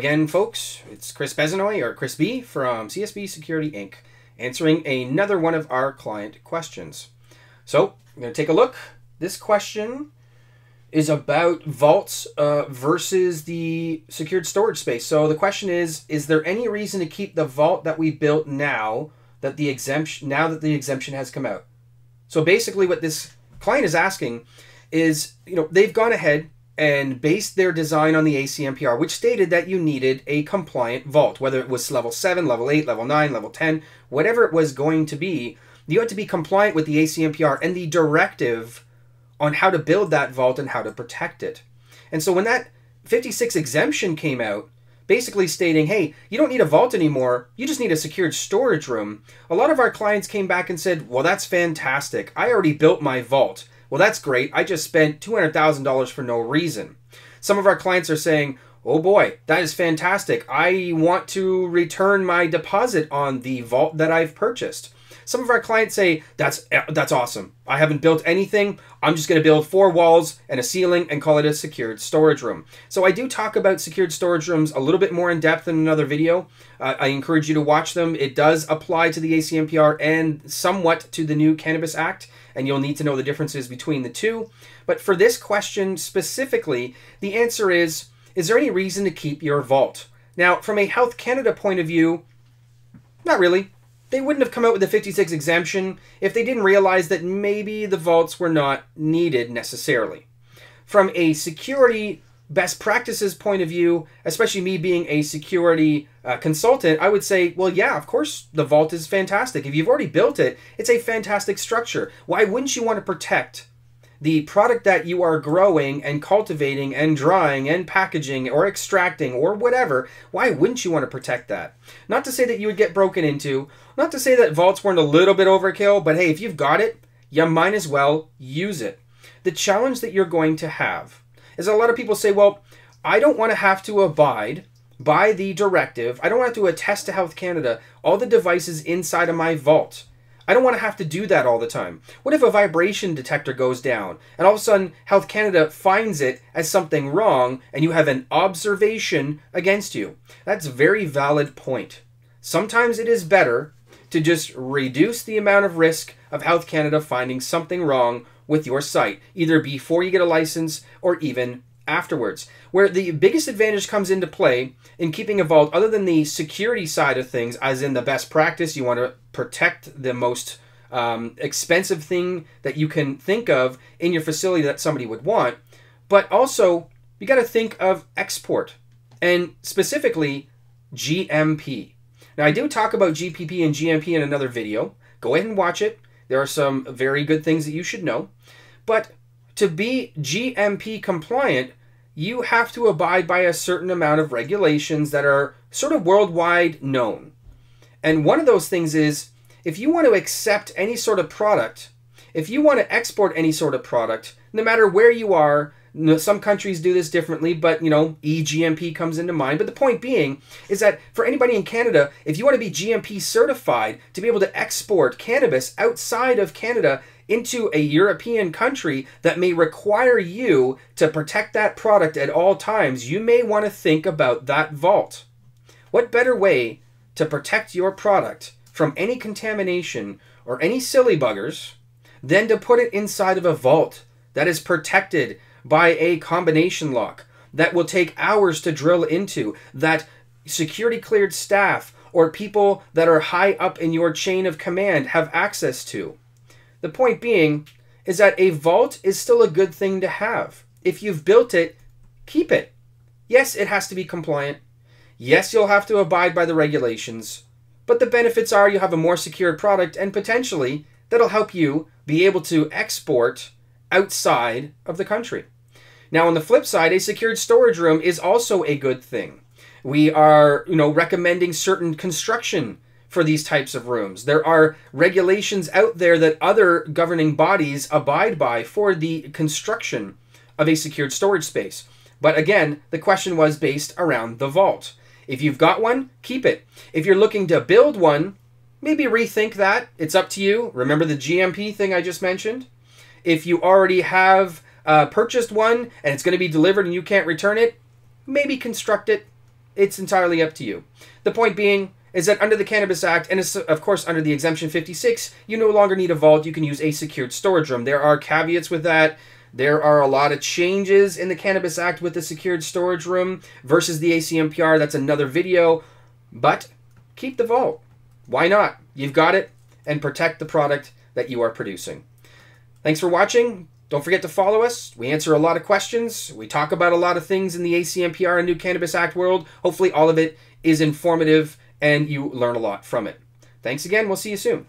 again, folks. It's Chris Besenyoi, or Chris B, from CSB Security Inc, answering another one of our client questions. So, I'm going to take a look. This question is about vaults versus the secured storage space. So the question is there any reason to keep the vault that we built now that the exemption has come out? So basically what this client is asking is, you know, they've gone ahead and based their design on the ACMPR, which stated that you needed a compliant vault, whether it was level 7, level 8, level 9, level 10, whatever it was going to be, you had to be compliant with the ACMPR and the directive on how to build that vault and how to protect it. And so when that 56 exemption came out, basically stating, hey, you don't need a vault anymore, you just need a secured storage room, a lot of our clients came back and said, well, that's fantastic, I already built my vault. Well, that's great, I just spent $200,000 for no reason. Some of our clients are saying, oh boy, that is fantastic, I want to return my deposit on the vault that I've purchased. Some of our clients say, that's awesome. I haven't built anything. I'm just going to build four walls and a ceiling and call it a secured storage room. So I do talk about secured storage rooms a little bit more in depth in another video. I encourage you to watch them. It does apply to the ACMPR and somewhat to the new Cannabis Act, and you'll need to know the differences between the two. But for this question specifically, the answer is there any reason to keep your vault? Now, from a Health Canada point of view, not really. They wouldn't have come out with the 56 exemption if they didn't realize that maybe the vaults were not needed necessarily. From a security best practices point of view, especially me being a security consultant, I would say, well, yeah, of course the vault is fantastic. If you've already built it, it's a fantastic structure. Why wouldn't you want to protect the product that you are growing and cultivating and drying and packaging or extracting or whatever? Why wouldn't you want to protect that? Not to say that you would get broken into, not to say that vaults weren't a little bit overkill, but hey, if you've got it, you might as well use it. The challenge that you're going to have is a lot of people say, well, I don't want to have to abide by the directive. I don't want to attest to Health Canada all the devices inside of my vault. I don't want to have to do that all the time. What if a vibration detector goes down and all of a sudden Health Canada finds it as something wrong and you have an observation against you? That's a very valid point. Sometimes it is better to just reduce the amount of risk of Health Canada finding something wrong with your site, either before you get a license or even afterwards. Where the biggest advantage comes into play in keeping a vault, other than the security side of things, as in the best practice, you want to protect the most expensive thing that you can think of in your facility that somebody would want, but also you got to think of export and specifically GMP. Now, I do talk about GPP and GMP in another video. Go ahead and watch it. There are some very good things that you should know, but to be GMP compliant, you have to abide by a certain amount of regulations that are sort of worldwide known. And one of those things is, if you want to accept any sort of product, if you want to export any sort of product, no matter where you are, some countries do this differently, but you know, eGMP comes into mind. But the point being is that for anybody in Canada, if you want to be GMP certified to be able to export cannabis outside of Canada into a European country that may require you to protect that product at all times, you may want to think about that vault. What better way to protect your product from any contamination or any silly buggers than to put it inside of a vault that is protected by a combination lock that will take hours to drill into, that security cleared staff or people that are high up in your chain of command have access to? The point being is that a vault is still a good thing to have. If you've built it, keep it. Yes, it has to be compliant. Yes, you'll have to abide by the regulations, but the benefits are you have a more secure product and potentially that'll help you be able to export outside of the country. Now, on the flip side, a secured storage room is also a good thing. We are, you know, recommending certain construction for these types of rooms. There are regulations out there that other governing bodies abide by for the construction of a secured storage space. But again, the question was based around the vault. If you've got one, keep it. If you're looking to build one, maybe rethink that. It's up to you. Remember the GMP thing I just mentioned? If you already have purchased one and it's going to be delivered and you can't return it, maybe construct it. It's entirely up to you. The point being is that under the Cannabis Act, and of course under the Exemption 56, you no longer need a vault. You can use a secured storage room. There are caveats with that. There are a lot of changes in the Cannabis Act with the secured storage room versus the ACMPR. That's another video. But keep the vault. Why not? You've got it. And protect the product that you are producing. Thanks for watching. Don't forget to follow us. We answer a lot of questions. We talk about a lot of things in the ACMPR and new Cannabis Act world. Hopefully all of it is informative and you learn a lot from it. Thanks again. We'll see you soon.